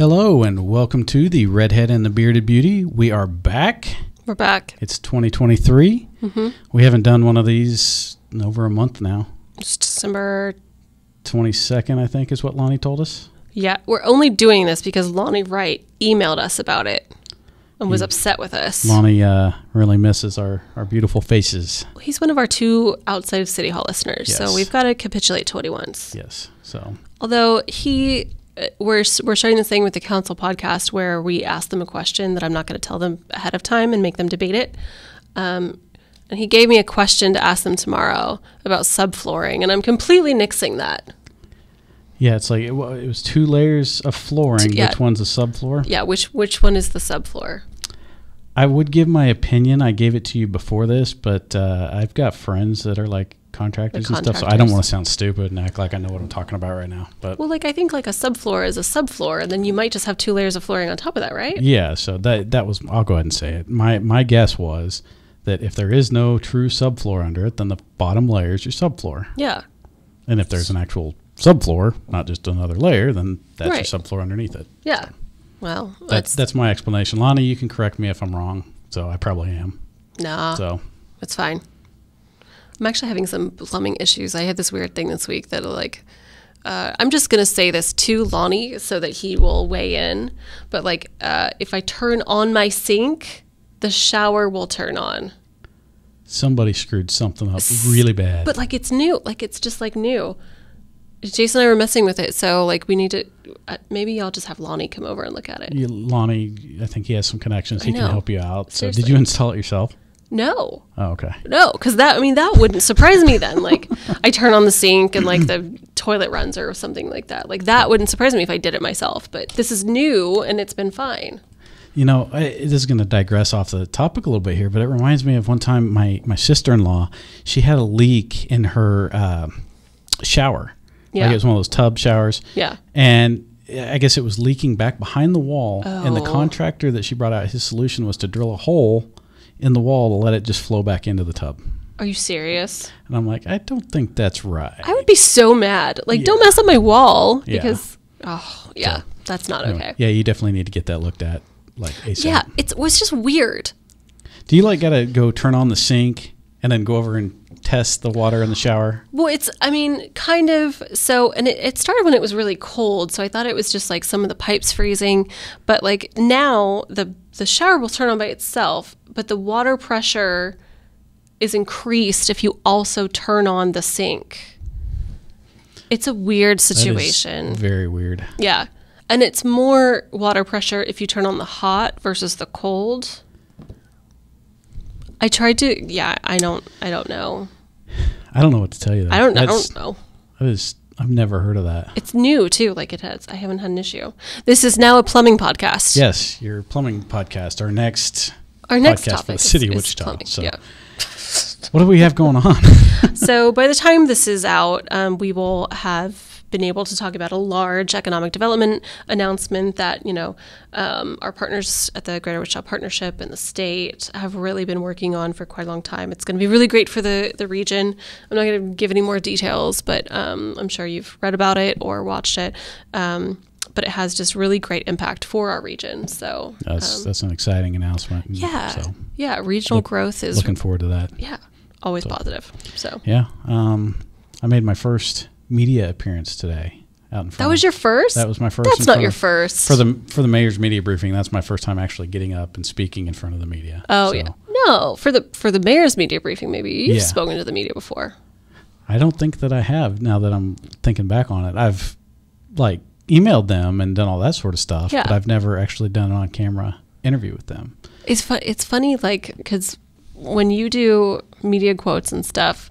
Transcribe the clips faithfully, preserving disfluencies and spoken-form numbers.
Hello and welcome to the Redhead and the Bearded Beauty. We are back. We're back. It's twenty twenty-three. Mm-hmm. We haven't done one of these in over a month now. It's December twenty-second, I think, is what Lonnie told us. Yeah, we're only doing this because Lonnie Wright emailed us about it and he was upset with us. Lonnie uh, really misses our, our beautiful faces. He's one of our two outside of City Hall listeners, yes. So we've got to capitulate to what he wants. Yes. So, although he... We're we're starting this thing with the council podcast where we ask them a question that I'm not going to tell them ahead of time and make them debate it. Um, and he gave me a question to ask them tomorrow about subflooring, and I'm completely nixing that. Yeah, it's like it, well, it was two layers of flooring. Yeah. Which one's a subfloor? Yeah, which which one is the subfloor? I would give my opinion. I gave it to you before this, but uh, I've got friends that are like contractors, contractors and stuff, so I don't want to sound stupid and act like I know what I'm talking about right now. But well, like I think like a subfloor is a subfloor, and then you might just have two layers of flooring on top of that, right? Yeah, so that that was, I'll go ahead and say it. My my guess was that if there is no true subfloor under it, then the bottom layer is your subfloor. Yeah. And if there's an actual subfloor, not just another layer, then that's right. Your subfloor underneath it. Yeah. So well, that's, that's that's my explanation. Lonnie, you can correct me if I'm wrong. So I probably am. Nah. So it's fine. I'm actually having some plumbing issues. I had this weird thing this week that like, uh, I'm just going to say this to Lonnie so that he will weigh in. But like, uh, if I turn on my sink, the shower will turn on. Somebody screwed something up really bad. But like, it's new. Like, it's just like new. Jason and I were messing with it. So like, we need to, uh, maybe I'll just have Lonnie come over and look at it. Yeah, Lonnie, I think he has some connections. He can help you out. Seriously. So did you install it yourself? No. Oh, okay. No, because that, I mean, that wouldn't surprise me then. Like, I turn on the sink and, like, the toilet runs or something like that. Like, that wouldn't surprise me if I did it myself. But this is new, and it's been fine. You know, I, this is going to digress off the topic a little bit here, but it reminds me of one time my, my sister-in-law, she had a leak in her uh, shower. Yeah. Like, it was one of those tub showers. Yeah. And I guess it was leaking back behind the wall. Oh. And the contractor that she brought out, his solution was to drill a hole in the wall to let it just flow back into the tub. Are you serious? And I'm like, I don't think that's right. I would be so mad. Like, yeah. Don't mess up my wall because, yeah. Oh, yeah, so, that's not anyway, okay. Yeah, you definitely need to get that looked at, like, ASAP. Yeah, it's, well, it's just weird. Do you, like, got to go turn on the sink and then go over and test the water in the shower? Well, it's, I mean, kind of. So, and it, it started when it was really cold. So I thought it was just, like, some of the pipes freezing. But, like, now the the shower will turn on by itself. But the water pressure is increased if you also turn on the sink. It's a weird situation. That is very weird. Yeah. And it's more water pressure if you turn on the hot versus the cold. I tried to, yeah, I don't, I don't know. I don't know what to tell you. Though. I don't, I don't know. That is, I've never heard of that. It's new too. Like it has, I haven't had an issue. This is now a plumbing podcast. Yes. Your plumbing podcast. Our next Our next podcast topic for the city is, of Wichita. Is plumbing, so, yeah. What do we have going on? So by the time this is out, um, we will have been able to talk about a large economic development announcement that, you know, um, our partners at the Greater Wichita Partnership and the state have really been working on for quite a long time. It's going to be really great for the, the region. I'm not going to give any more details, but um, I'm sure you've read about it or watched it. Um But it has just really great impact for our region. So that's um, that's an exciting announcement. Yeah, so yeah, regional look, growth is looking forward to that. Yeah, always so, positive. So yeah, um, I made my first media appearance today out in front. That was your first? That was my first. That's not your first. For the for the mayor's media briefing, that's my first time actually getting up and speaking in front of the media. Oh so. Yeah, no for the for the mayor's media briefing, maybe you've yeah. spoken to the media before. I don't think that I have. Now that I'm thinking back on it, I've like. emailed them and done all that sort of stuff, yeah. But I've never actually done an on-camera interview with them. It's fu it's funny, like, because when you do media quotes and stuff,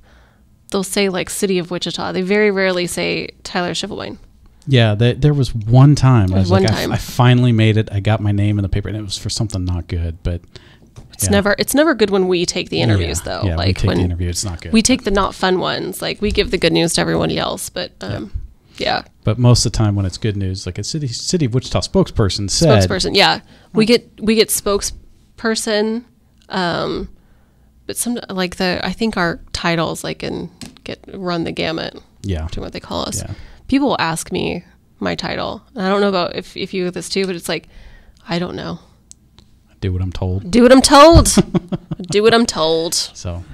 they'll say, like, City of Wichita. They very rarely say Tyler Schivelwine. Yeah, they, there was one time. There was I was one like, time. I, I finally made it. I got my name in the paper, and it was for something not good, but... It's yeah. never it's never good when we take the interviews, yeah. though. Yeah, like we take when the interview. It's not good. We take the not fun ones. Like, we give the good news to everyone else, but... Um, yeah. Yeah. But most of the time when it's good news, like a city city of Wichita spokesperson said Spokesperson, yeah. We get we get spokesperson, um but some like the I think our titles like and get run the gamut. Yeah. To what they call us. Yeah. People will ask me my title. And I don't know about if, if you get this too, but it's like, I don't know. Do what I'm told. Do what I'm told. Do what I'm told. So,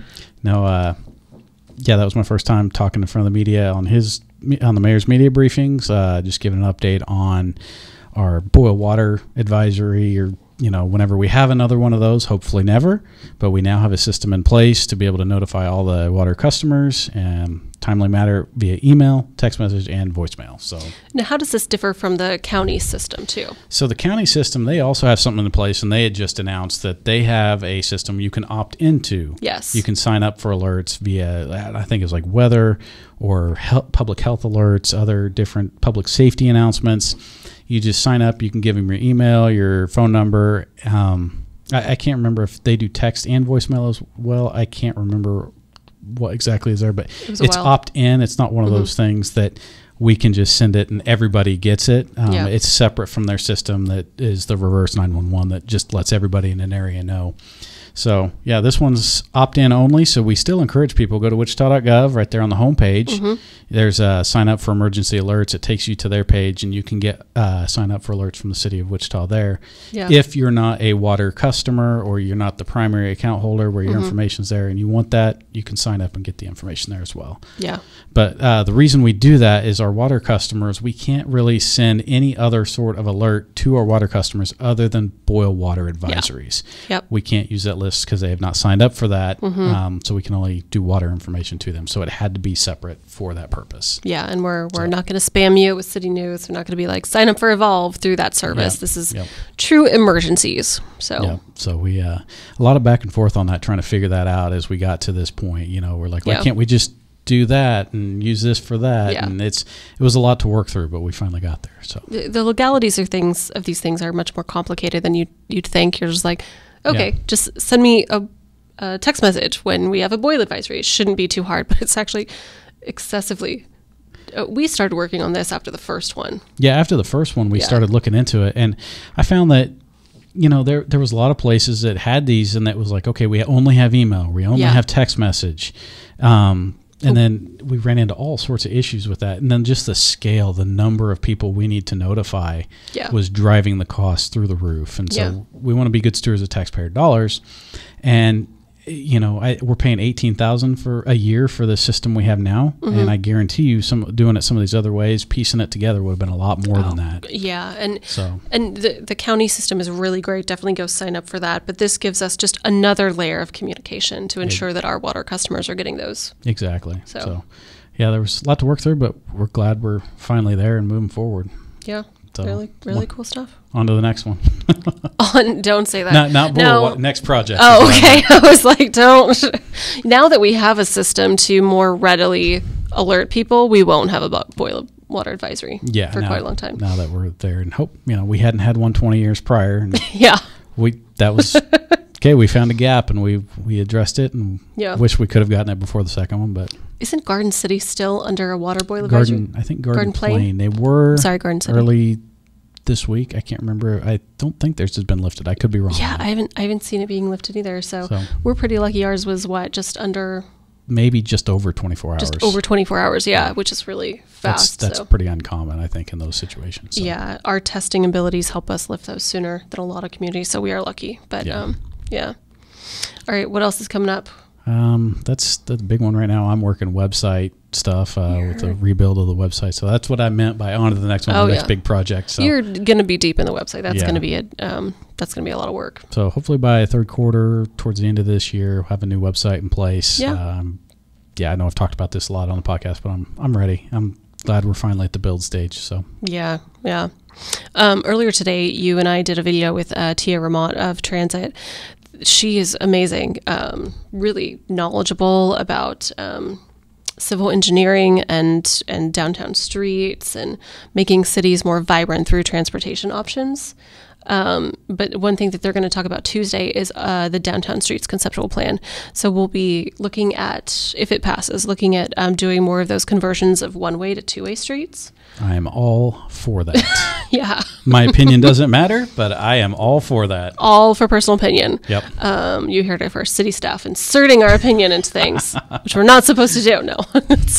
no, uh, yeah, that was my first time talking in front of the media on his on the mayor's media briefings. Uh, just giving an update on our boil water advisory, or you know, whenever we have another one of those, hopefully never, but we now have a system in place to be able to notify all the water customers and timely matter via email, text message, and voicemail. So now, how does this differ from the county system too? So the county system, they also have something in place, and they had just announced that they have a system you can opt into. Yes. You can sign up for alerts via, I think it was like weather or health, public health alerts, other different public safety announcements. You just sign up. You can give them your email, your phone number. Um, I, I can't remember if they do text and voicemail as well. I can't remember what exactly is there, but it it's opt-in. It's not one of mm-hmm. those things that we can just send it and everybody gets it. Um, yeah. It's separate from their system that is the reverse nine one one that just lets everybody in an area know. So, yeah, this one's opt-in only, so we still encourage people. Go to Wichita dot gov right there on the homepage. Mm-hmm. There's a sign up for emergency alerts. It takes you to their page, and you can get uh, sign up for alerts from the city of Wichita there. Yeah. If you're not a water customer or you're not the primary account holder where your mm-hmm. information's there and you want that, you can sign up and get the information there as well. Yeah. But uh, the reason we do that is our water customers, we can't really send any other sort of alert to our water customers other than boil water advisories. Yeah. Yep. We can't use that because they have not signed up for that. Mm-hmm. um, so we can only do water information to them. So it had to be separate for that purpose. Yeah, and we're we're so. not going to spam you with city news. We're not going to be like, sign up for Evolve through that service. Yeah. This is yep. true emergencies. So yeah. so we uh, a lot of back and forth on that, trying to figure that out as we got to this point. You know, we're like, why yeah. can't we just do that and use this for that? Yeah. And it's it was a lot to work through, but we finally got there. So the, the legalities of things of these things are much more complicated than you you'd think. You're just like, okay, yeah. just send me a, a text message when we have a boil advisory. It shouldn't be too hard, but it's actually excessively. Uh, we started working on this after the first one. Yeah, after the first one, we yeah. started looking into it, and I found that, you know, there there was a lot of places that had these, and that was like, okay, we only have email, we only yeah. have text message, um, and oh. then we ran into all sorts of issues with that, and then just the scale, the number of people we need to notify yeah. was driving the cost through the roof, and so. Yeah. We want to be good stewards of taxpayer dollars, and you know I, we're paying eighteen thousand for a year for the system we have now, mm-hmm. and I guarantee you, some doing it some of these other ways, piecing it together would have been a lot more oh, than that. Yeah, and so and the the county system is really great. Definitely go sign up for that. But this gives us just another layer of communication to ensure it, that our water customers are getting those exactly. So. so yeah, there was a lot to work through, but we're glad we're finally there and moving forward. Yeah. So really, really one, cool stuff. On to the next one. on, don't say that. Not, not boil, no. What, next project. Oh, okay. I was like, don't. Now that we have a system to more readily alert people, we won't have a boil water advisory yeah, for now, quite a long time. Now that we're there, and hope, you know, we hadn't had one twenty years prior. And yeah. We, that was, okay, we found a gap, and we we addressed it, and yeah. wish we could have gotten it before the second one, but. Isn't Garden City still under a water boil advisory? Garden, I think Garden, Garden Plain. Plain. They were Sorry, Garden City. Early this week. I can't remember. I don't think theirs has been lifted. I could be wrong. Yeah, I haven't I haven't seen it being lifted either. So, so we're pretty lucky. Ours was what, just under? Maybe just over twenty-four hours. Just over twenty-four hours, yeah, yeah. which is really fast. That's, that's so. pretty uncommon, I think, in those situations. So. Yeah, our testing abilities help us lift those sooner than a lot of communities, so we are lucky. But, yeah. Um, yeah. All right, what else is coming up? Um, that's the big one right now. I'm working website stuff uh, with the rebuild of the website. So that's what I meant by on to the next one, oh, the next yeah. big project. So you're going to be deep in the website. That's yeah. going to be a, um, that's going to be a lot of work. So hopefully by third quarter, towards the end of this year, we'll have a new website in place. Yeah. Um, yeah, I know I've talked about this a lot on the podcast, but I'm, I'm ready. I'm glad we're finally at the build stage. So yeah. Yeah. Um, earlier today, you and I did a video with uh, Tia Ramont of Transit. She is amazing, um, really knowledgeable about um, civil engineering and, and downtown streets and making cities more vibrant through transportation options. Um, but one thing that they're going to talk about Tuesday is uh, the Downtown Streets Conceptual Plan. So we'll be looking at, if it passes, looking at um, doing more of those conversions of one-way to two-way streets. I am all for that. Yeah. My opinion doesn't matter, but I am all for that. All for personal opinion. Yep. Um, you heard it first, city staff inserting our opinion into things, which we're not supposed to do. No.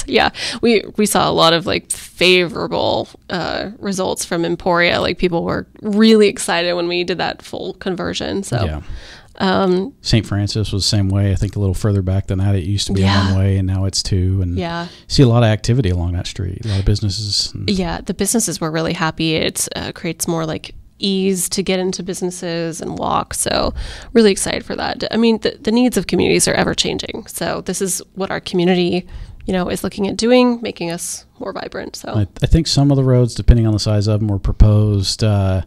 Yeah. We, we saw a lot of like favorable uh, results from Emporia. Like people were really excited when we did that full conversion. So yeah. Um, Saint Francis was the same way. I think a little further back than that, it used to be yeah. one way and now it's two. And yeah, see a lot of activity along that street, a lot of businesses. Yeah, the businesses were really happy. It uh, creates more like ease to get into businesses and walk. So really excited for that. I mean, the, the needs of communities are ever changing. So this is what our community, you know, is looking at doing, making us more vibrant. So I, I think some of the roads, depending on the size of them, were proposed, uh,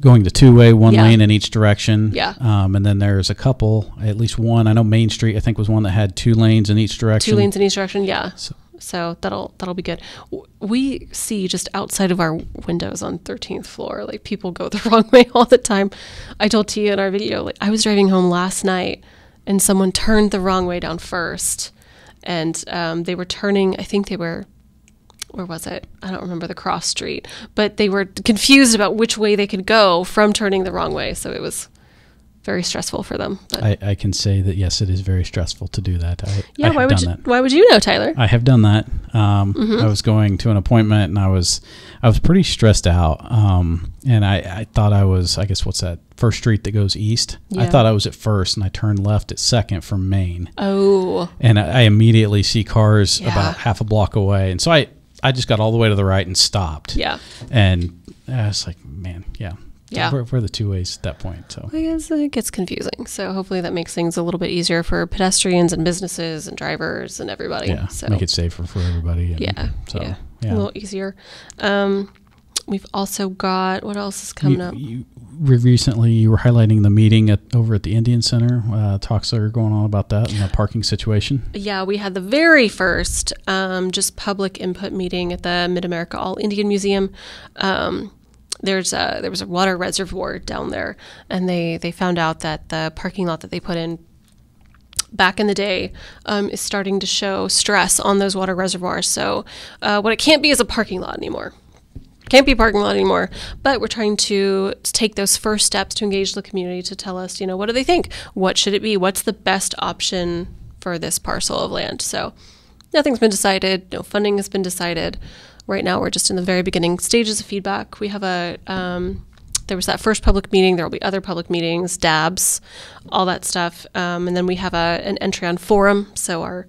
going the two-way, one yeah. lane in each direction. Yeah. Um, and then there's a couple, at least one. I know Main Street, I think, was one that had two lanes in each direction. Two lanes in each direction, yeah. So, so that'll that'll be good. We see just outside of our windows on thirteenth floor, like people go the wrong way all the time. I told Tia in our video, like I was driving home last night and someone turned the wrong way down First. And um, they were turning, I think they were... where was it? I don't remember the cross street, but they were confused about which way they could go from turning the wrong way. So it was very stressful for them. But I, I can say that, yes, it is very stressful to do that. I, yeah, I why would you, that. Why would you know, Tyler? I have done that. Um, mm-hmm. I was going to an appointment and I was, I was pretty stressed out. Um, and I, I thought I was, I guess, what's that? First Street that goes east. Yeah. I thought I was at First and I turned left at Second from Main. Oh. And I, I immediately see cars yeah. about half a block away. And so I, I just got all the way to the right and stopped. Yeah. And I was like, man, yeah. Yeah. We're, we're the two ways at that point. So I guess it gets confusing. So hopefully that makes things a little bit easier for pedestrians and businesses and drivers and everybody. Yeah. So make it safer for everybody. And yeah. So yeah. yeah. A little easier. Um, we've also got, what else is coming you, up? You, recently, you were highlighting the meeting at, over at the Indian Center. Uh, talks that are going on about that and the parking situation. Yeah, we had the very first um, just public input meeting at the Mid-America All-Indian Museum. Um, there's a, there was a water reservoir down there, and they, they found out that the parking lot that they put in back in the day um, is starting to show stress on those water reservoirs. So uh, what it can't be is a parking lot anymore. Can't be a parking lot anymore, but we're trying to take those first steps to engage the community to tell us, you know, what do they think? What should it be? What's the best option for this parcel of land? So nothing's been decided. No funding has been decided. Right now, we're just in the very beginning stages of feedback. We have a, um, there was that first public meeting. There will be other public meetings, dabs, all that stuff. Um, and then we have a, an entry on forum. So our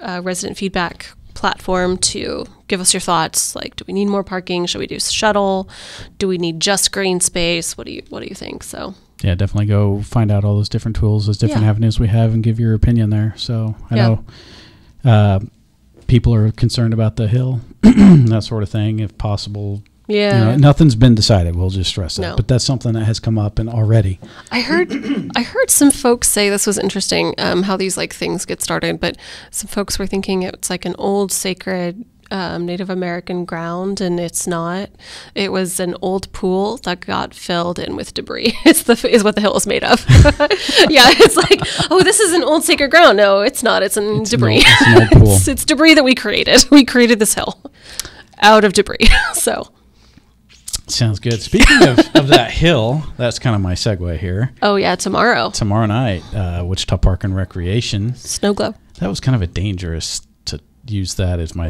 uh, resident feedback platform to give us your thoughts, like do we need more parking, should we do shuttle, do we need just green space, what do you what do you think? So yeah, definitely go find out all those different tools, those different yeah. avenues we have and give your opinion there. So I yeah. know uh people are concerned about the hill that sort of thing, if possible. Yeah, you know, nothing's been decided. We'll just stress that. No. But that's something that has come up and already. I heard, I heard some folks say this was interesting. Um, how these like things get started, but some folks were thinking it's like an old sacred um, Native American ground, and it's not. It was an old pool that got filled in with debris. It's the is what the hill is made of. Yeah, it's like, oh, this is an old sacred ground. No, it's not. It's an it's debris. An old, it's, an old pool. it's, it's debris that we created. We created this hill out of debris. So. Sounds good. Speaking of, of that hill, that's kind of my segue here. Oh, yeah, tomorrow. Tomorrow night, uh, Wichita Park and Recreation. Snow Glow. That was kind of a dangerous to use that as my,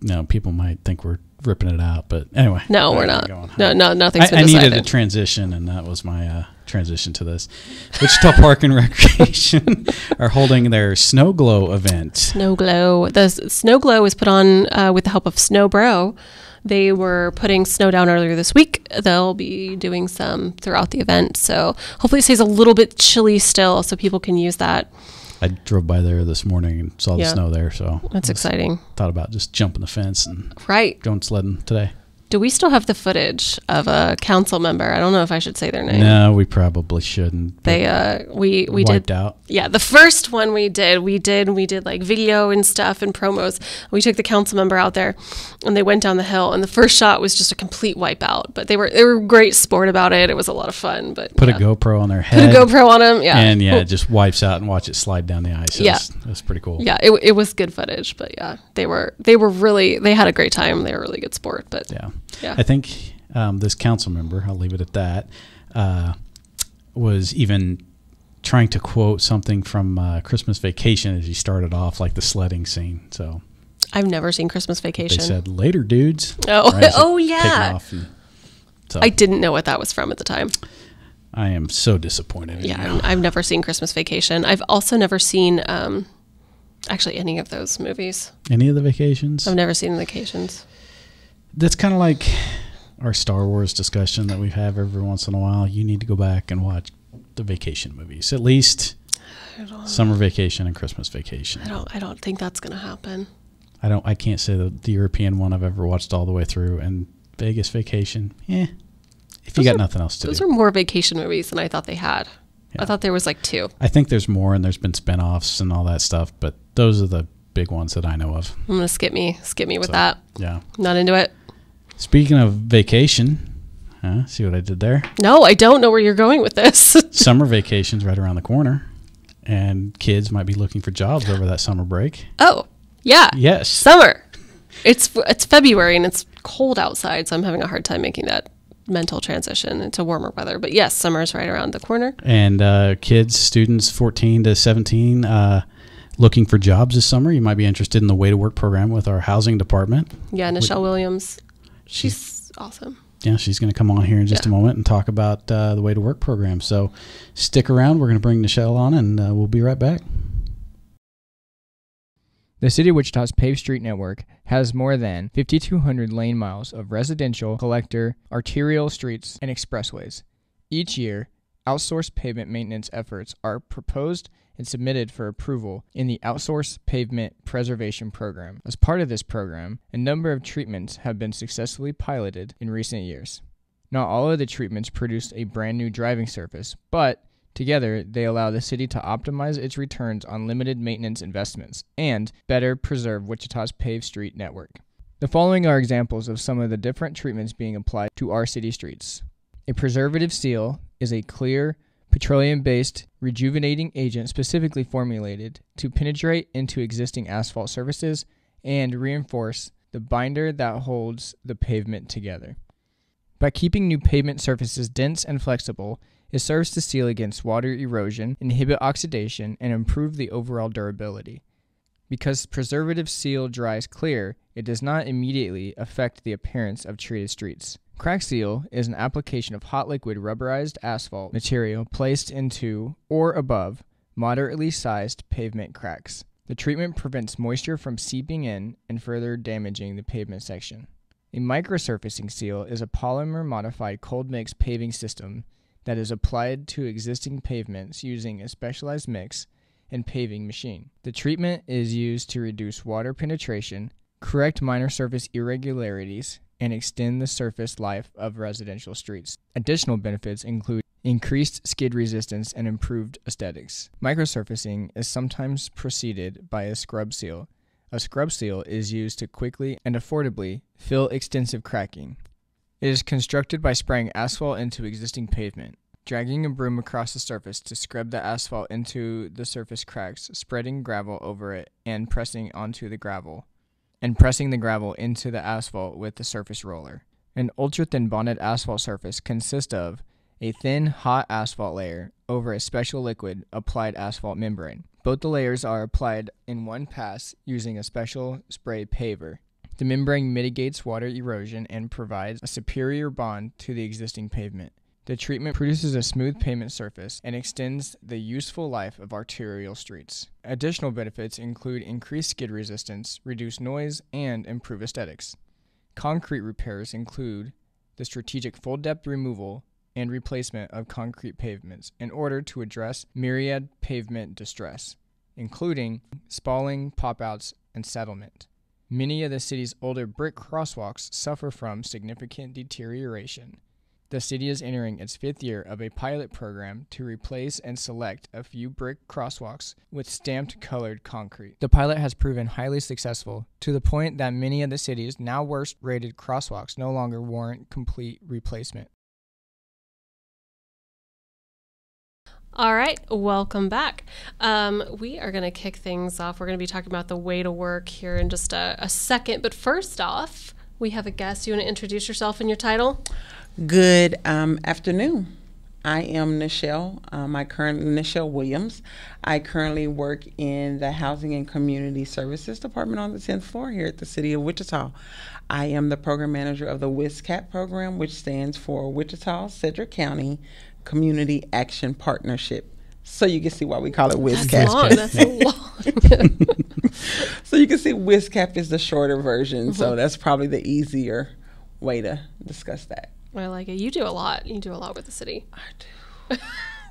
you know, people might think we're ripping it out, but anyway. No, we're not. No, no, nothing's been decided. I needed a transition, and that was my uh, transition to this. Wichita Park and Recreation are holding their Snow Glow event. Snow Glow. The Snow Glow is put on uh, with the help of Snow Bro. They were putting snow down earlier this week. They'll be doing some throughout the event. So hopefully it stays a little bit chilly still so people can use that. I drove by there this morning and saw yeah. the snow there. So that's exciting. Thought about just jumping the fence and right. going sledding today. Do we still have the footage of a council member? I don't know if I should say their name. No, we probably shouldn't. They uh, we we wiped did out. Yeah, the first one we did, we did we did like video and stuff and promos. We took the council member out there, and they went down the hill, and the first shot was just a complete wipeout. But they were they were great sport about it. It was a lot of fun. But put yeah. a GoPro on their head. Put a GoPro on them. Yeah, and yeah, cool. It just wipes out and watch it slide down the ice. It yeah, was, it was pretty cool. Yeah, it it was good footage. But yeah, they were they were really they had a great time. They were really good sport. But yeah. Yeah. I think um, this council member, I'll leave it at that, uh, was even trying to quote something from uh, Christmas Vacation as he started off, like the sledding scene. So I've never seen Christmas Vacation. They said, "Later, dudes." Oh, right, oh yeah. And, so. I didn't know what that was from at the time. I am so disappointed. Yeah, you. I've never seen Christmas Vacation. I've also never seen um, actually any of those movies. Any of the Vacations? I've never seen the Vacations. That's kind of like our Star Wars discussion that we have every once in a while. You need to go back and watch the Vacation movies, at least Summer Vacation and Christmas Vacation. I don't. I don't think that's going to happen. I don't. I can't say that the European one I've ever watched all the way through, and Vegas Vacation. Eh, if you got nothing else to do. Those are more vacation movies than I thought they had. Yeah. I thought there was like two. I think there's more, and there's been spinoffs and all that stuff, but those are the big ones that I know of. I'm gonna skip me, skip me with so, that. Yeah, not into it. Speaking of vacation, huh, see what I did there? No, I don't know where you're going with this. Summer Vacation's right around the corner, and kids might be looking for jobs over that summer break. Oh, yeah. Yes. Summer. It's it's February, and it's cold outside, so I'm having a hard time making that mental transition into warmer weather. But, yes, summer's right around the corner. And uh, kids, students fourteen to seventeen, uh, looking for jobs this summer. You might be interested in the Way to Work program with our housing department. Yeah, Nichelle Williams. She's awesome. Yeah, she's going to come on here in just yeah. a moment and talk about uh, the Way to Work program. So stick around. We're going to bring Nichelle on, and uh, we'll be right back. The City of Wichita's paved street network has more than fifty-two hundred lane miles of residential, collector, arterial streets, and expressways. Each year, outsourced pavement maintenance efforts are proposed and submitted for approval in the Outsourced Pavement Preservation Program. As part of this program, a number of treatments have been successfully piloted in recent years. Not all of the treatments produced a brand new driving surface, but together they allow the city to optimize its returns on limited maintenance investments and better preserve Wichita's paved street network. The following are examples of some of the different treatments being applied to our city streets. A preservative seal is a clear, petroleum-based rejuvenating agent specifically formulated to penetrate into existing asphalt surfaces and reinforce the binder that holds the pavement together. By keeping new pavement surfaces dense and flexible, it serves to seal against water erosion, inhibit oxidation, and improve the overall durability. Because preservative seal dries clear, it does not immediately affect the appearance of treated streets. Crack seal is an application of hot liquid rubberized asphalt material placed into or above moderately sized pavement cracks. The treatment prevents moisture from seeping in and further damaging the pavement section. A microsurfacing seal is a polymer-modified cold mix paving system that is applied to existing pavements using a specialized mix and paving machine. The treatment is used to reduce water penetration, correct minor surface irregularities, and extend the surface life of residential streets. Additional benefits include increased skid resistance and improved aesthetics. Microsurfacing is sometimes preceded by a scrub seal. A scrub seal is used to quickly and affordably fill extensive cracking. It is constructed by spraying asphalt into existing pavement, dragging a broom across the surface to scrub the asphalt into the surface cracks, spreading gravel over it and pressing onto the gravel. and pressing the gravel into the asphalt with the surface roller. An ultra-thin bonded asphalt surface consists of a thin, hot asphalt layer over a special liquid applied asphalt membrane. Both the layers are applied in one pass using a special spray paver. The membrane mitigates water erosion and provides a superior bond to the existing pavement. The treatment produces a smooth pavement surface and extends the useful life of arterial streets. Additional benefits include increased skid resistance, reduced noise, and improved aesthetics. Concrete repairs include the strategic full-depth removal and replacement of concrete pavements in order to address myriad pavement distress, including spalling, pop-outs, and settlement. Many of the city's older brick crosswalks suffer from significant deterioration. The city is entering its fifth year of a pilot program to replace and select a few brick crosswalks with stamped colored concrete. The pilot has proven highly successful, to the point that many of the city's now worst-rated crosswalks no longer warrant complete replacement. All right, welcome back. Um, we are going to kick things off. We're going to be talking about the way to work here in just a, a second. But first off, we have a guest. You want to introduce yourself and your title? Good um, afternoon. I am Nichelle. Um, I currently Nichelle Williams. I currently work in the Housing and Community Services Department on the tenth floor here at the City of Wichita. I am the program manager of the WISCAP program, which stands for Wichita-Cedric County Community Action Partnership. So you can see why we call it WISCAP. That's a lot. That's a lot. So you can see WISCAP is the shorter version. Mm-hmm. So that's probably the easier way to discuss that. I like it. You do a lot. You do a lot with the city. I do.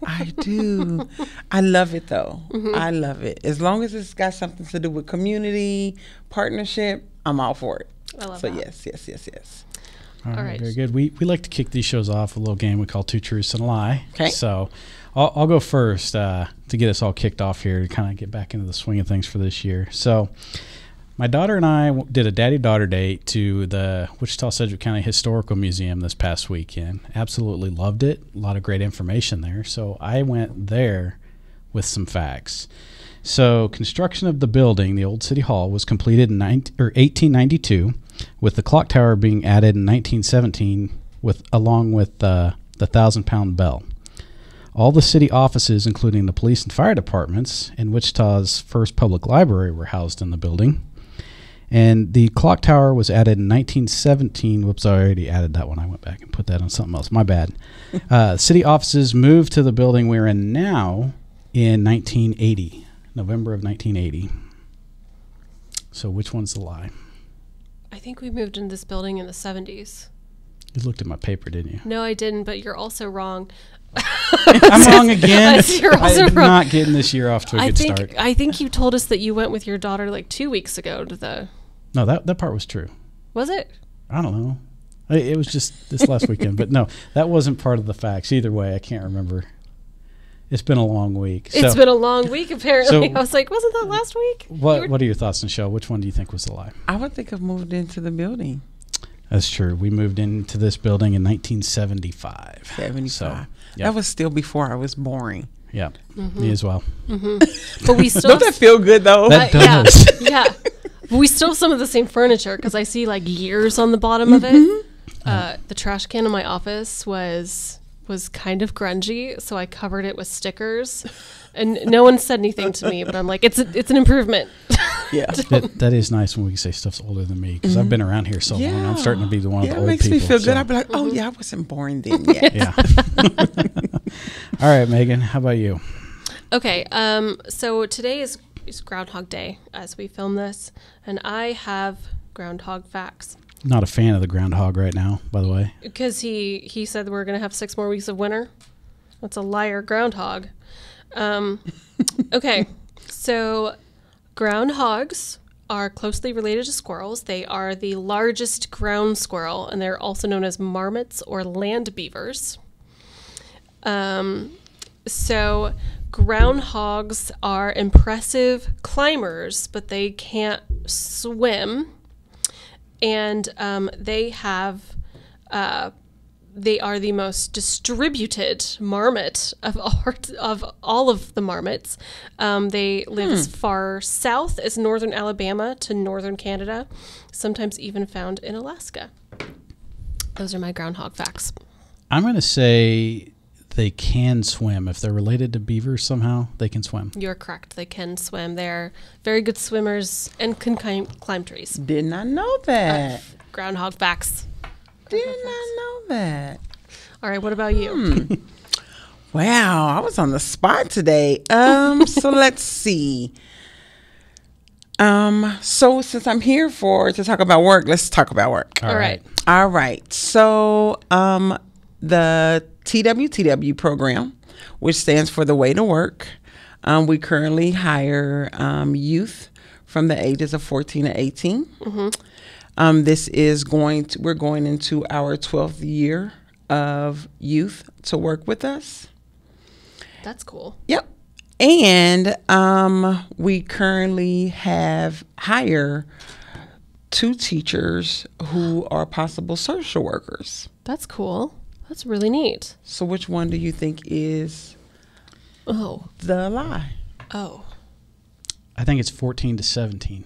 I do. I love it, though. Mm-hmm. I love it. As long as it's got something to do with community, partnership, I'm all for it. I love it. So that. yes, yes, yes, yes. All right, all right. Very good. We, we like to kick these shows off with a little game we call Two Truths and a Lie. Okay. So I'll, I'll go first uh, to get us all kicked off here to kind of get back into the swing of things for this year. So my daughter and I did a daddy-daughter date to the Wichita-Cedric County Historical Museum this past weekend. Absolutely loved it. A lot of great information there. So I went there with some facts. So construction of the building, the old City Hall, was completed in eighteen ninety-two, with the clock tower being added in nineteen seventeen, with along with uh, the thousand-pound bell. All the city offices, including the police and fire departments, and Wichita's first public library were housed in the building. And the clock tower was added in nineteen seventeen. Whoops, I already added that one. I went back and put that on something else. My bad. Uh, city offices moved to the building we're in now in nineteen eighty, November of nineteen eighty. So which one's the lie? I think we moved into this building in the seventies. You looked at my paper, didn't you? No, I didn't, but you're also wrong. I'm wrong again. I'm not getting this year off to a I good think, start. I think you told us that you went with your daughter like two weeks ago to the... No, that, that part was true. Was it? I don't know. It, it was just this last weekend. But no, that wasn't part of the facts. Either way, I can't remember. It's been a long week. It's so, been a long week, apparently. So I was like, wasn't that last week? What were, What are your thoughts, Nichelle? Which one do you think was the lie? I would think I've moved into the building. That's true. We moved into this building in nineteen seventy-five. seventy-five. So, yep. That was still before I was born. Yeah, mm-hmm. Me as well. Mm-hmm. But we still don't that feel good though? That uh, does. Yeah, yeah. But we still have some of the same furniture because I see like years on the bottom mm-hmm. of it. Uh, the trash can in my office was was kind of grungy, so I covered it with stickers, and no one said anything to me. But I'm like, it's a, it's an improvement. Yeah, that, that is nice when we can say stuff's older than me because mm-hmm. I've been around here so yeah. long. I'm starting to be the one yeah, of the old people. It makes me feel so good. I'd be like, oh yeah, I wasn't born then yet. Yeah. All right, Megan, how about you? Okay, um, so today is, is Groundhog Day as we film this, and I have groundhog facts. Not a fan of the groundhog right now, by the way. Because he, he said we're going to have six more weeks of winter. That's a liar groundhog. Um, okay, so... Groundhogs are closely related to squirrels. They are the largest ground squirrel, and they're also known as marmots or land beavers. Um, so groundhogs are impressive climbers, but they can't swim. And um, they have, uh, they are the most distributed marmot of all, of all of the marmots. Um, they live hmm. as far south as northern Alabama to northern Canada, sometimes even found in Alaska. Those are my groundhog facts. I'm going to say they can swim. If they're related to beavers somehow, they can swim. You're correct. They can swim. They're very good swimmers and can climb trees. Did not know that. Uh, groundhog facts. Did not know that. All right, what about you? Hmm. Wow, I was on the spot today. Um, so let's see. Um, so since I'm here for to talk about work, let's talk about work. All, All right. right. All right. So um, the T W T W program, which stands for The Way to Work, um, we currently hire um, youth from the ages of fourteen to eighteen. Mm-hmm. Um, this is going to, we're going into our twelfth year of youth to work with us. That's cool. Yep. And um, we currently have hire two teachers who are possible social workers. That's cool. That's really neat. So which one do you think is oh the lie? Oh. I think it's fourteen to seventeen.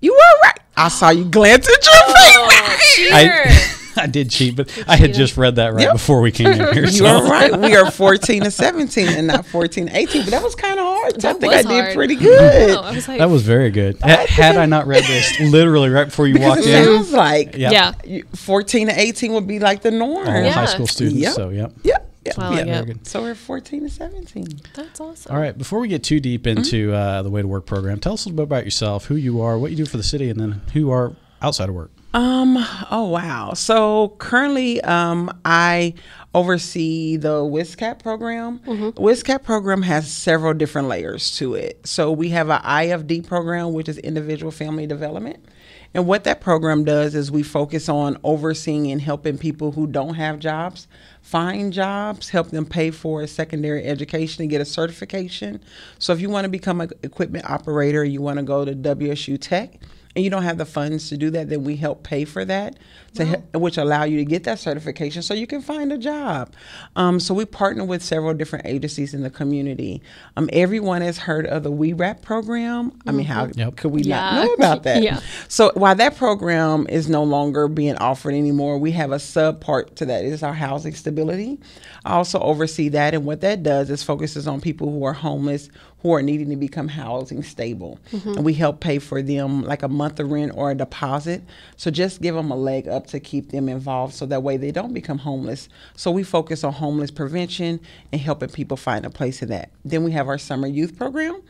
You were right. I saw you glance at your face. I, I did cheat, but I had just read that right yep. before we came in here. So. You're right. We are fourteen to seventeen and not fourteen to eighteen, but that was kind of hard. So I think I hard. did pretty good. I know, I was like, that was very good. I had I not read this literally right before you walked it in. It sounds like yeah. yeah. fourteen to eighteen would be like the norm. All yeah. high school students, yep. so yep. Yep. Yep. Wow, yeah, yep. Good. So we're fourteen to seventeen. That's awesome. All right, before we get too deep into mm-hmm. uh, the Way to Work program, tell us a little bit about yourself, who you are, what you do for the city, and then who you are outside of work. Um. Oh, wow. So currently um, I oversee the WISCAP program. Mm-hmm. WISCAP program has several different layers to it. So we have an I F D program, which is Individual Family Development. And what that program does is we focus on overseeing and helping people who don't have jobs find jobs, help them pay for a secondary education and get a certification. So if you want to become an equipment operator, you want to go to W S U Tech, and you don't have the funds to do that, then we help pay for that, to wow. he- which allow you to get that certification so you can find a job. Um, so we partner with several different agencies in the community. Um, everyone has heard of the We Wrap program. Mm-hmm. I mean, how yep. could we yeah. not know about that? yeah. So while that program is no longer being offered anymore, we have a subpart to that. It's our housing stability. I also oversee that, and what that does is focuses on people who are homeless, who are needing to become housing stable. Mm-hmm. And we help pay for them like a month of rent or a deposit. So just give them a leg up to keep them involved so that way they don't become homeless. So we focus on homeless prevention and helping people find a place in that. Then we have our summer youth program,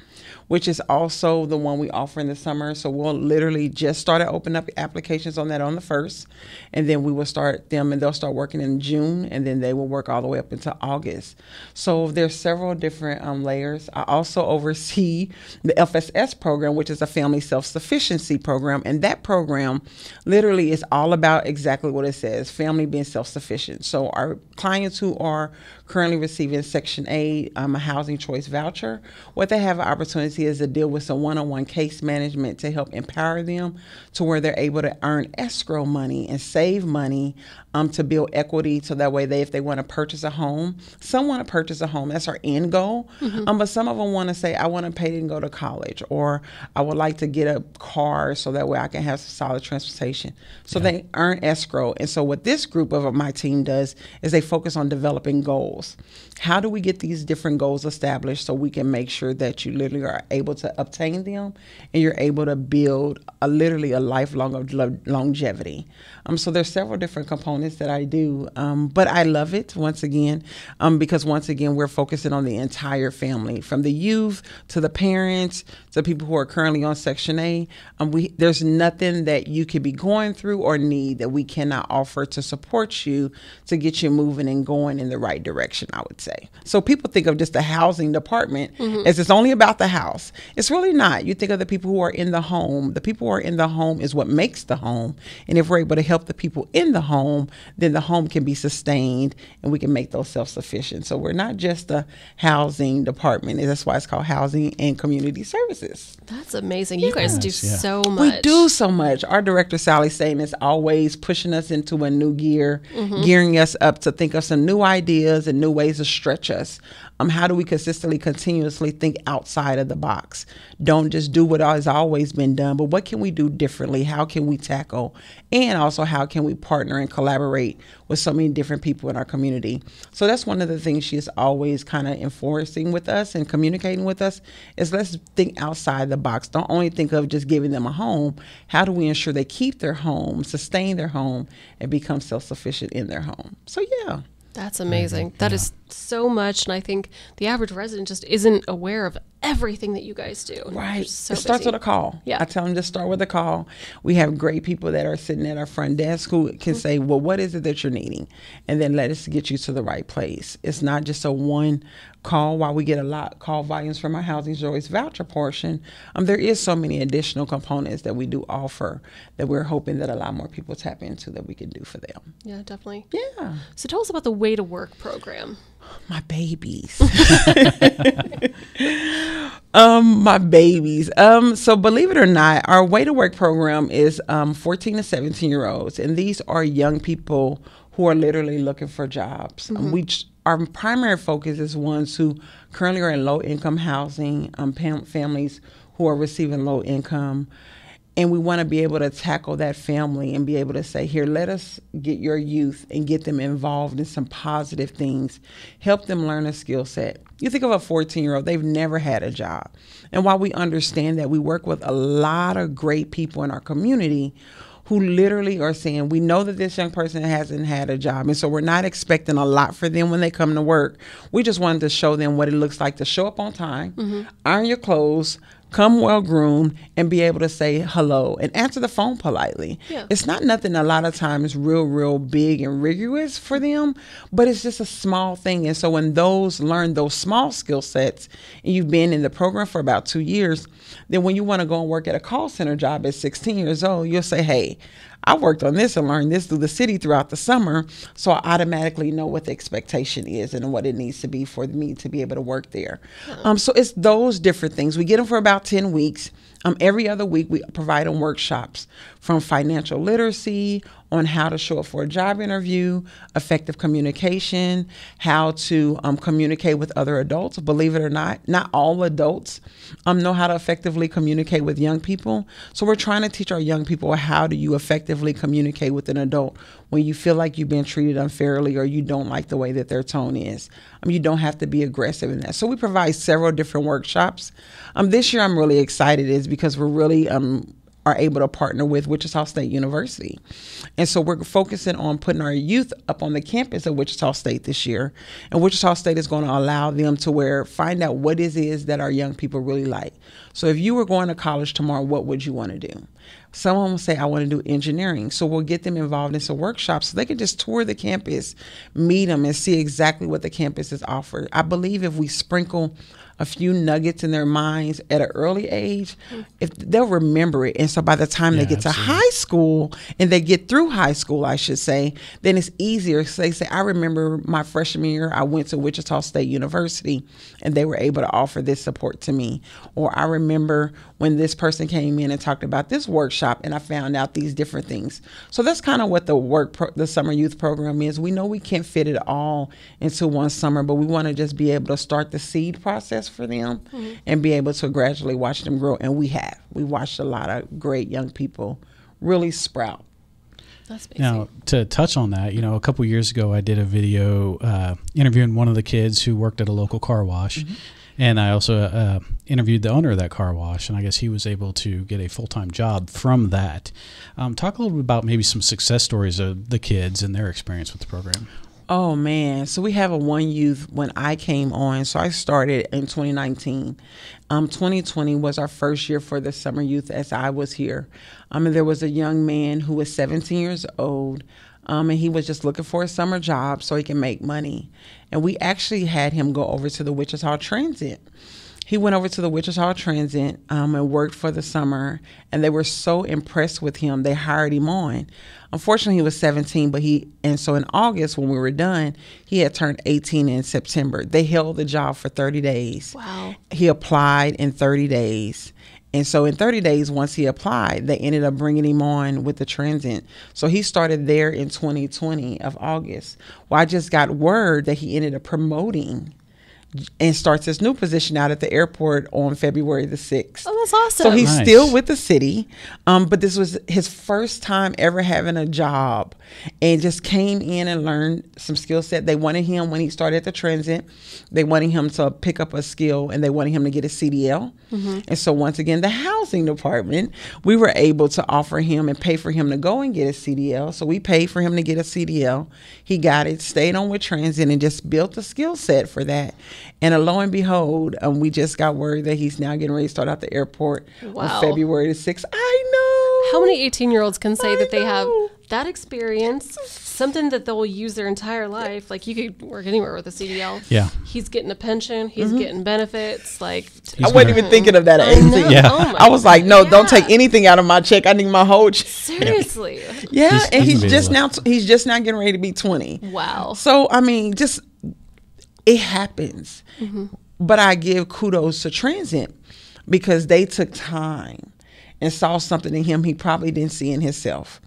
which is also the one we offer in the summer. So we'll literally just start to open up applications on that on the first, and then we will start them and they'll start working in June, and then they will work all the way up into August. So there's several different um, layers. I also oversee the F S S program, which is a family self-sufficiency program, and that program literally is all about exactly what it says, family being self-sufficient. So our clients who are currently receiving Section eight, um, a housing choice voucher, what they have an opportunity is to deal with some one-on-one case management to help empower them to where they're able to earn escrow money and save money um, to build equity, so that way they, if they want to purchase a home, some want to purchase a home, that's our end goal, mm-hmm. um, but some of them want to say, I want to pay and go to college, or I would like to get a car so that way I can have some solid transportation. So yeah. they earn escrow. And so what this group of my team does is they focus on developing goals. How do we get these different goals established so we can make sure that you literally are able to obtain them and you're able to build a literally a lifelong of lo- longevity. Um, so there's several different components that I do, um, but I love it once again, um, because once again, we're focusing on the entire family, from the youth to the parents, to people who are currently on Section A. Um, we, there's nothing that you could be going through or need that we cannot offer to support you, to get you moving and going in the right direction, I would say. So people think of just the housing department mm-hmm. as it's only about the house. It's really not. You think of the people who are in the home. The people who are in the home is what makes the home. And if we're able to help the people in the home, then the home can be sustained and we can make those self-sufficient. So we're not just a housing department. And that's why it's called Housing and Community Services. That's amazing. You yes. guys do yeah. so much. We do so much. Our director, Sally Satan, is always pushing us into a new gear, mm-hmm. gearing us up to think of some new ideas and new ways to stretch us. Um, how do we consistently, continuously think outside of the box? Don't just do what has always been done, but what can we do differently? How can we tackle? And also, how can we partner and collaborate with so many different people in our community? So that's one of the things she is always kind of enforcing with us and communicating with us, is let's think outside the box. Don't only think of just giving them a home. How do we ensure they keep their home, sustain their home, and become self-sufficient in their home? So yeah. That's amazing. That yeah. is so much. And I think the average resident just isn't aware of everything that you guys do. Right. So it starts busy. with a call. Yeah. I tell them to start with a call. We have great people that are sitting at our front desk who can mm-hmm. say, well, what is it that you're needing? And then let us get you to the right place. It's not just a one call. While we get a lot call volumes from our Housing Choice voucher portion, um, there is so many additional components that we do offer that we're hoping that a lot more people tap into that we can do for them. Yeah, definitely. Yeah. So tell us about the Way to Work program. My babies. um, my babies. Um, so believe it or not, our Way to Work program is um, fourteen to seventeen year olds. And these are young people who are literally looking for jobs. Mm-hmm. um, we ch- Our primary focus is ones who currently are in low-income housing, um, pam- families who are receiving low income. And we want to be able to tackle that family and be able to say, here, let us get your youth and get them involved in some positive things. Help them learn a skill set. You think of a fourteen-year-old, they've never had a job. And while we understand that, we work with a lot of great people in our community who literally are saying, we know that this young person hasn't had a job, and so we're not expecting a lot for them when they come to work. We just wanted to show them what it looks like to show up on time, mm-hmm. iron your clothes, come well-groomed, and be able to say hello and answer the phone politely. Yeah. It's not nothing a lot of times real, real big and rigorous for them, but it's just a small thing. And so when those learn those small skill sets, and you've been in the program for about two years, then when you want to go and work at a call center job at sixteen years old, you'll say, hey, I worked on this and learned this through the city throughout the summer, so I automatically know what the expectation is and what it needs to be for me to be able to work there. Mm-hmm. Um, so it's those different things. We get them for about ten weeks. Um, every other week, we provide them workshops from financial literacy, on how to show up for a job interview, effective communication, how to um, communicate with other adults. Believe it or not, not all adults um, know how to effectively communicate with young people. So we're trying to teach our young people, how do you effectively communicate with an adult when you feel like you've been treated unfairly or you don't like the way that their tone is. Um, you don't have to be aggressive in that. So we provide several different workshops. Um, this year I'm really excited is because we're really um, are able to partner with Wichita State University. And so we're focusing on putting our youth up on the campus of Wichita State this year. And Wichita State is going to allow them to where find out what it is that our young people really like. So if you were going to college tomorrow, what would you want to do? Someone will say, I want to do engineering. So we'll get them involved in some workshops so they can just tour the campus, meet them, and see exactly what the campus is offered. I believe if we sprinkle a few nuggets in their minds at an early age, if they'll remember it. And so by the time yeah, they get absolutely. to high school and they get through high school, I should say, then it's easier. So they say, I remember my freshman year, I went to Wichita State University and they were able to offer this support to me. Or I remember when this person came in and talked about this workshop and I found out these different things. So that's kind of what the work, pro- the summer youth program is. We know we can't fit it all into one summer, but we want to just be able to start the seed process for them mm-hmm. and be able to gradually watch them grow. And we have. We watched a lot of great young people really sprout. That's amazing. Now, to touch on that, you know, a couple years ago I did a video uh, interviewing one of the kids who worked at a local car wash. Mm-hmm. And I also uh, interviewed the owner of that car wash, and I guess he was able to get a full-time job from that. Um, talk a little bit about maybe some success stories of the kids and their experience with the program. Oh, man. So we have a one youth when I came on. So I started in twenty nineteen. Um, twenty twenty was our first year for the summer youth as I was here. Um, and there was a young man who was seventeen years old. Um, and he was just looking for a summer job so he can make money. And we actually had him go over to the Wichita Transit. He went over to the Wichita Transit um, and worked for the summer. And they were so impressed with him, they hired him on. Unfortunately, he was seventeen, but he, and so in August when we were done, he had turned eighteen in September. They held the job for thirty days. Wow. He applied in thirty days. And so in thirty days, once he applied, they ended up bringing him on with the transit. So he started there in twenty twenty of August. Well, I just got word that he ended up promoting and starts his new position out at the airport on February the sixth. Oh, that's awesome. So he's nice. Still with the city. Um, but this was his first time ever having a job and just came in and learned some skill set. They wanted him when he started at the transit. They wanted him to pick up a skill and they wanted him to get a C D L. Mm-hmm. And so once again, the housing department, we were able to offer him and pay for him to go and get a C D L. So we paid for him to get a C D L. He got it, stayed on with transit and just built a skill set for that. And uh, lo and behold, um, we just got word that he's now getting ready to start out the airport wow. on February the sixth. I know. How many eighteen-year-olds can say I that they know. have that experience, something that they'll use their entire life? Like, you could work anywhere with a C D L. Yeah. He's getting a pension. He's mm-hmm. getting benefits. Like, he's I wasn't even thinking of that at eighteen. Yeah. Oh I was like, no, yeah. don't take anything out of my check. I need my whole check. Seriously. Yeah. He's, and he's, he's just now, he's just now getting ready to be twenty. Wow. So, I mean, just, it happens. Mm-hmm. But I give kudos to Transit because they took time and saw something in him he probably didn't see in himself.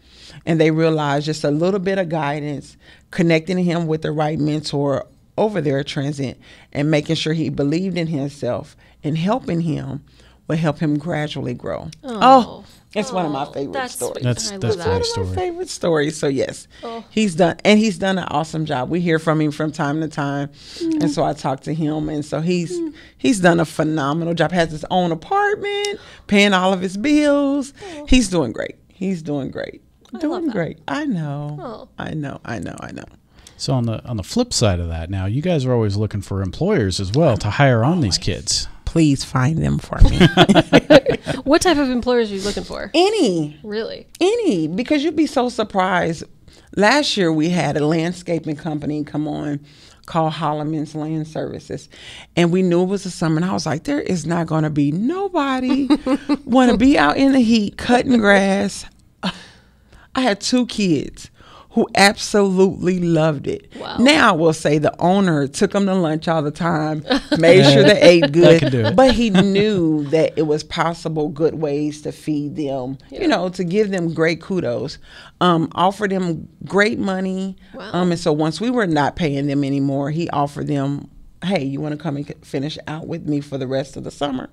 And they realized just a little bit of guidance, connecting him with the right mentor over there at Transit and making sure he believed in himself and helping him will help him gradually grow. Oh, oh it's oh, one of my favorite that's stories. That's, that's, that's that. one of story. my favorite stories. So, yes, oh. he's done. And he's done an awesome job. We hear from him from time to time. Mm. And so I talk to him. And so he's mm. he's done a phenomenal job. Has his own apartment, paying all of his bills. Oh. He's doing great. He's doing great. Doing great. I know. Oh. I know. I know. I know. So on the on the flip side of that, now you guys are always looking for employers as well to hire on always. these kids. Please find them for me. What type of employers are you looking for? Any. Really? Any, because you'd be so surprised. Last year we had a landscaping company come on called Holloman's Land Services, and we knew it was the summer, and I was like, there is not going to be nobody want to be out in the heat cutting grass. I had two kids who absolutely loved it. Wow. Now I will say the owner took them to lunch all the time, made yeah. sure they ate good, that do it. But he knew that it was possible good ways to feed them, yeah. you know, to give them great kudos, um, offer them great money. Wow. Um, and so once we were not paying them anymore, he offered them, hey, you want to come and finish out with me for the rest of the summer?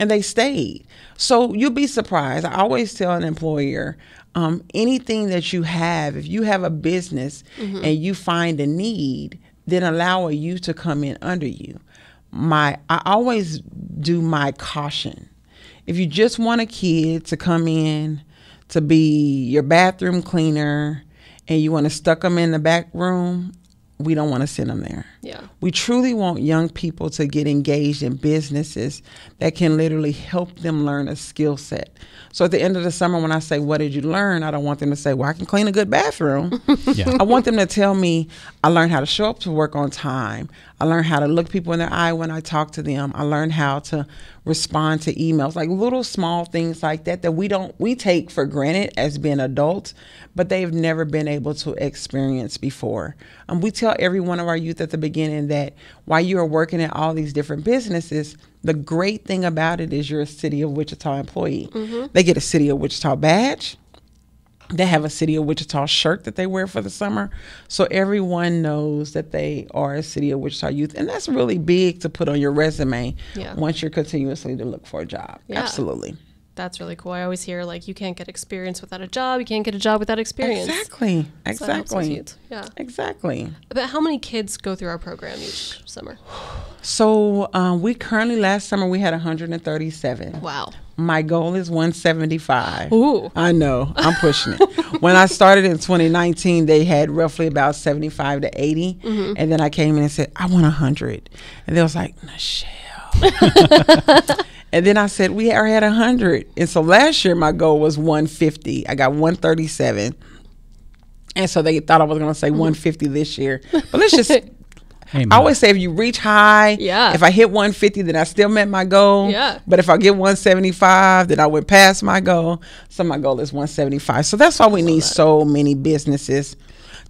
And they stayed. So you'll be surprised. I always tell an employer, um, anything that you have, if you have a business mm-hmm. and you find a need, then allow a youth to come in under you. My, I always do my caution. If you just want a kid to come in to be your bathroom cleaner and you want to stuck them in the back room, we don't want to send them there. Yeah. We truly want young people to get engaged in businesses that can literally help them learn a skill set. So at the end of the summer, when I say, what did you learn? I don't want them to say, well, I can clean a good bathroom. Yeah. I want them to tell me, I learned how to show up to work on time. I learned how to look people in their eye when I talk to them. I learned how to respond to emails, like little small things like that, that we don't, we take for granted as being adults, but they've never been able to experience before. Um, we tell every one of our youth at the beginning that while you are working at all these different businesses, the great thing about it is you're a City of Wichita employee. Mm-hmm. They get a City of Wichita badge. They have a City of Wichita shirt that they wear for the summer. So everyone knows that they are a City of Wichita youth. And that's really big to put on your resume yeah. once you're continuously to look for a job. Yeah. Absolutely. That's really cool. I always hear, like, you can't get experience without a job. You can't get a job without experience. Exactly. So exactly. Yeah. Exactly. But how many kids go through our program each summer? So um, we currently, last summer, we had one hundred thirty-seven. Wow. My goal is one seventy-five. Ooh. I know. I'm pushing it. When I started in twenty nineteen, they had roughly about seventy-five to eighty. Mm-hmm. And then I came in and said, I want one hundred. And they was like, Nichelle. And then I said, we already had one hundred. And so last year, my goal was one fifty. I got one thirty-seven. And so they thought I was going to say one fifty this year. But let's just, I always say if you reach high, yeah. if I hit one fifty, then I still met my goal. Yeah. But if I get one seventy-five, then I went past my goal. So my goal is one seventy-five. So that's why we need so many businesses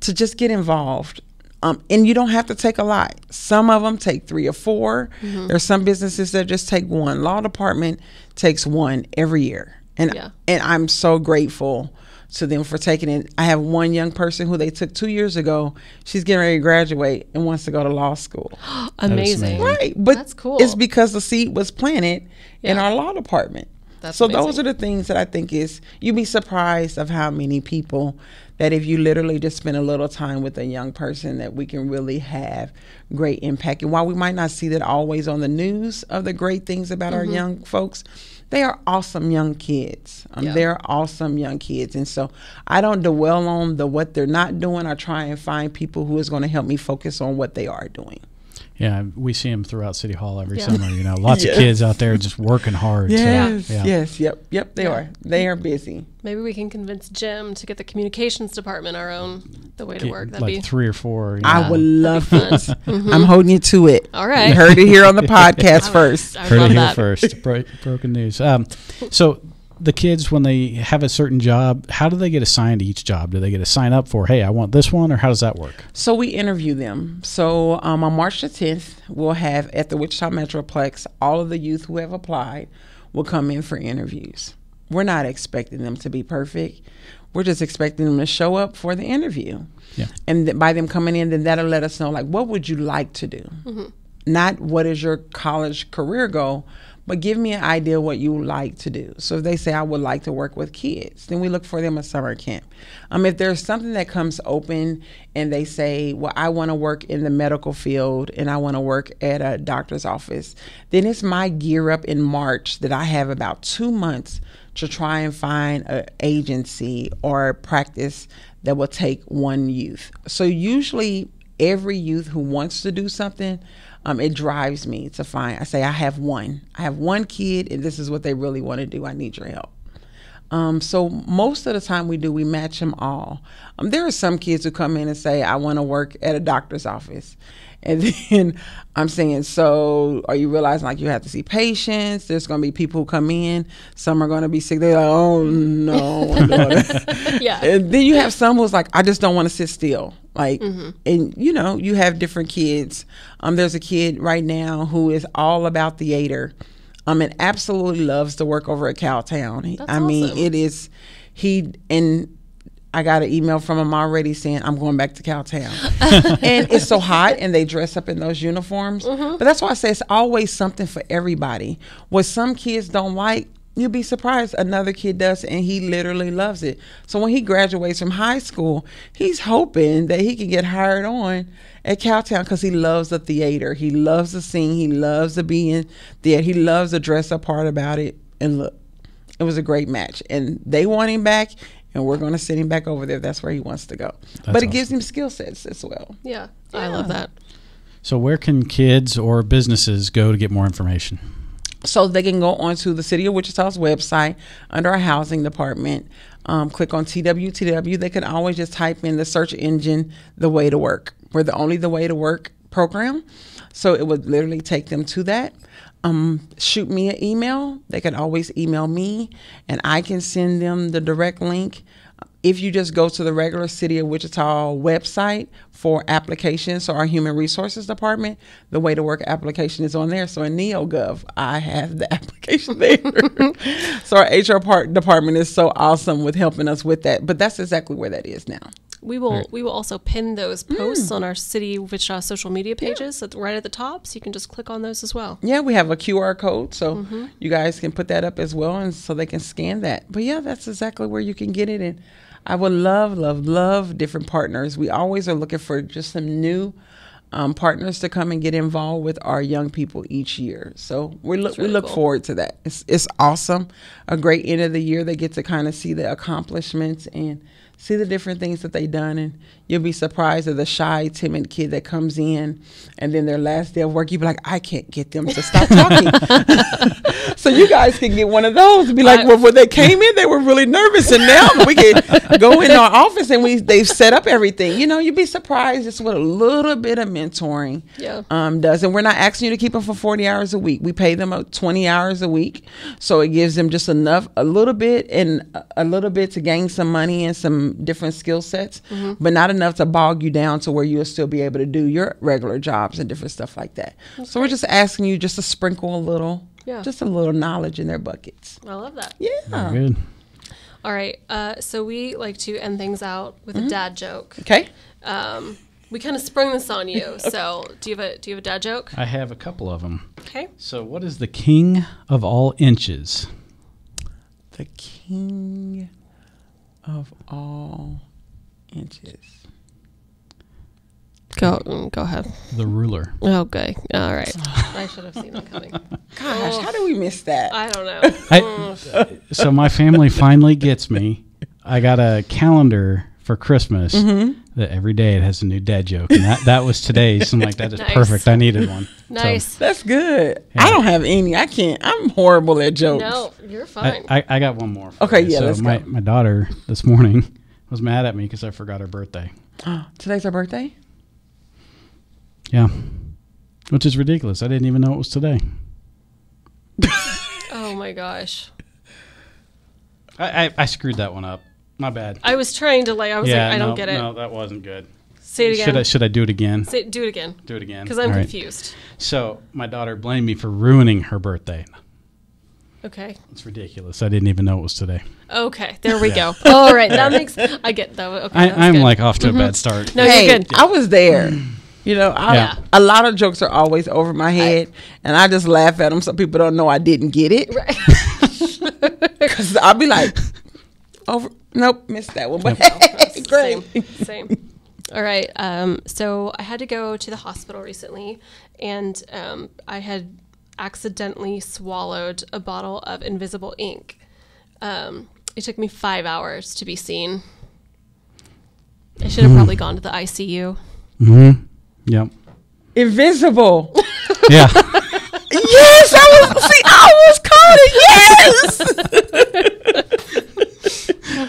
to just get involved. Um, and you don't have to take a lot. Some of them take three or four. Mm-hmm. There's some businesses that just take one. Law department takes one every year. And, yeah. and I'm so grateful to them for taking it. I have one young person who they took two years ago. She's getting ready to graduate and wants to go to law school. Amazing. Right. But that's cool. It's because the seed was planted yeah. in our law department. That's so amazing. Those are the things that I think is, you'd be surprised of how many people that if you literally just spend a little time with a young person that we can really have great impact. And while we might not see that always on the news of the great things about mm-hmm. our young folks, they are awesome young kids. Um, yeah. They're awesome young kids. And so I don't dwell on the what they're not doing. I try and find people who is going to help me focus on what they are doing. Yeah, we see them throughout City Hall every yeah. summer, you know. Lots yes. of kids out there just working hard. Yes, so, yeah. yes, yep, yep, they yeah. are. They are busy. Maybe we can convince Jim to get the communications department our own The Way to get, Work. That'd like be three or four. You know. I would love it. Mm-hmm. I'm holding you to it. All right. You heard it here on the podcast would, first. I heard it here that. first. Bro- broken news. Um, so the kids, when they have a certain job, how do they get assigned to each job? Do they get a sign up for, hey, I want this one, or how does that work? So we interview them. So um, on March the tenth, we'll have at the Wichita Metroplex, all of the youth who have applied will come in for interviews. We're not expecting them to be perfect. We're just expecting them to show up for the interview. Yeah. And th- by them coming in, then that'll let us know, like, what would you like to do? Mm-hmm. Not what is your college career goal, but give me an idea what you like to do. So if they say, I would like to work with kids, then we look for them at summer camp. Um, if there's something that comes open and they say, well, I want to work in the medical field and I want to work at a doctor's office, then it's my gear up in March that I have about two months to try and find an agency or a practice that will take one youth. So usually every youth who wants to do something, Um, it drives me to find, I say, I have one. I have one kid, and this is what they really want to do. I need your help. Um, so most of the time we do, we match them all. Um, there are some kids who come in and say, I want to work at a doctor's office. And then I'm saying, so are you realizing like you have to see patients? There's going to be people who come in. Some are going to be sick. They're like, oh, no. I'm doing this. Yeah. And then you have some who's like, I just don't want to sit still. Like, mm-hmm. and, you know, you have different kids. Um, there's a kid right now who is all about theater um, and absolutely loves to work over at Cowtown. That's I awesome. mean, it is he and I got an email from him already saying, I'm going back to Cowtown. And it's so hot, and they dress up in those uniforms. Mm-hmm. But that's why I say it's always something for everybody. What some kids don't like, you'll be surprised another kid does, and he literally loves it. So when he graduates from high school, he's hoping that he can get hired on at Cowtown because he loves the theater. He loves to sing. He loves to be in theater. He loves the dress-up part about it. And look, it was a great match. And they want him back. And we're going to send him back over there. That's where he wants to go. That's but it awesome. gives him skill sets as well. Yeah, yeah, I love that. So where can kids or businesses go to get more information? So they can go onto the City of Wichita's website under our housing department. Um, click on T W T W. They can always just type in the search engine, The Way to Work. We're the only The Way to Work program. So it would literally take them to that. Um, shoot me an email. They can always email me, and I can send them the direct link. If you just go to the regular City of Wichita website for applications, so our Human Resources Department, the Way to Work application is on there. So in NeoGov, I have the application there. So our H R part department is so awesome with helping us with that. But that's exactly where that is now. We will right. we will also pin those posts mm. on our City Wichita social media pages yeah. at, right at the top, so you can just click on those as well. Yeah, we have a Q R code, so mm-hmm. you guys can put that up as well, and so they can scan that. But, yeah, that's exactly where you can get it. And I would love, love, love different partners. We always are looking for just some new um, partners to come and get involved with our young people each year. So we look really we look cool. forward to that. It's, it's awesome. A great end of the year. They get to kind of see the accomplishments and see the different things that they've done, and you'll be surprised at the shy, timid kid that comes in, and then their last day of work, you'll be like, I can't get them to stop talking. So you guys can get one of those and be like, I, well, when they came in, they were really nervous, and now we can go in our office, and we they've set up everything. You know, you'd be surprised just what a little bit of mentoring yeah. um, does. And we're not asking you to keep them for forty hours a week. We pay them twenty hours a week, so it gives them just enough, a little bit, and a little bit to gain some money and some different skill sets, mm-hmm. but not enough to bog you down to where you'll still be able to do your regular jobs and different stuff like that. That's so great. We're just asking you just to sprinkle a little, yeah. just a little knowledge in their buckets. I love that. Yeah. Very good. All right. Uh, so we like to end things out with mm-hmm. a dad joke. Okay. Um, we kind of sprung this on you. Okay. So do you have a do you have a dad joke? I have a couple of them. Okay. So what is the king of all inches? The king of all inches. Go go ahead. The ruler. Okay. All right. I should have seen it coming. Gosh, oh, how do we miss that? I don't know. I, so my family finally gets me. I got a calendar for Christmas mm-hmm. Every day it has a new dad joke, and that, that was today. So I'm like, that is nice. Perfect. I needed one. Nice. So, that's good. Yeah. I don't have any. I can't. I'm horrible at jokes. No, you're fine. I, I, I got one more. Okay, you. yeah, so let's my, go. My daughter this morning was mad at me because I forgot her birthday. Today's her birthday? Yeah. Which is ridiculous. I didn't even know it was today. Oh, my gosh. I, I, I screwed that one up. My bad. I was trying to like. I was yeah, like, I no, don't get it. No, that wasn't good. Say it again. Should I, should I do it again? Say, do it again. Do it again. Because I'm All confused. Right. So my daughter blamed me for ruining her birthday. Okay. It's ridiculous. I didn't even know it was today. Okay. There we yeah. go. All right. That makes. I get that. Okay, I, that I'm good. Like off to mm-hmm. a bad start. No, hey, you're good. I was there. You know, I, yeah. a lot of jokes are always over my head, I, and I just laugh at them. Some people don't know I didn't get it. Right. Because I'll be like. Over, nope, missed that one. But hey, great. Same, same. All right. Um, so I had to go to the hospital recently, and um, I had accidentally swallowed a bottle of invisible ink. Um, it took me five hours to be seen. I should have mm. probably gone to the I C U. Mm-hmm. Yep. Invisible. Yeah. Yes, I was. See, I was caught it. Yes.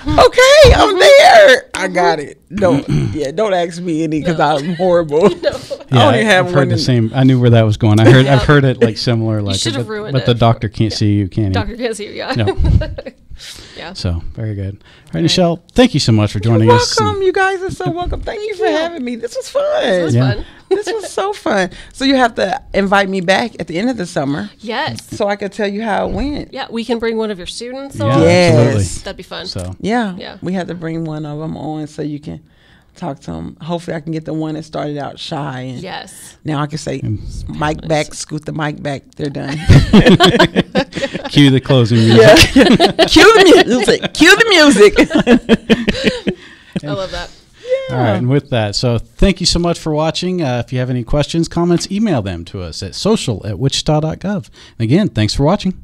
Okay, I'm there. I got it. Don't, yeah, don't ask me any because no. I'm horrible. No. Yeah, I only have I've heard the same. I knew where that was going. I heard, yeah. I've heard it like similar. Like, you but, ruined but it. The doctor can't yeah. see you, can he? Doctor can't see you. Yeah. No. Yeah. So very good. All right, All right, Nichelle. Thank you so much for joining You're us. Welcome. You guys are so welcome. Thank you for yeah. having me. This was fun. This was yeah. fun. This was so fun. So you have to invite me back at the end of the summer. Yes. So I could tell you how it went. Yeah, we can bring one of your students yeah, on. Yes. That'd be fun. So yeah, yeah, we have to bring one of them on so you can talk to them. Hopefully I can get the one that started out shy. And yes. Now I can say, mic back, scoot the mic back. They're done. Cue the closing music. Yeah. Cue the music. Cue the music. I love that. All right, and with that, so thank you so much for watching. Uh, if you have any questions, comments, email them to us at social at wichita dot gov. Again, thanks for watching.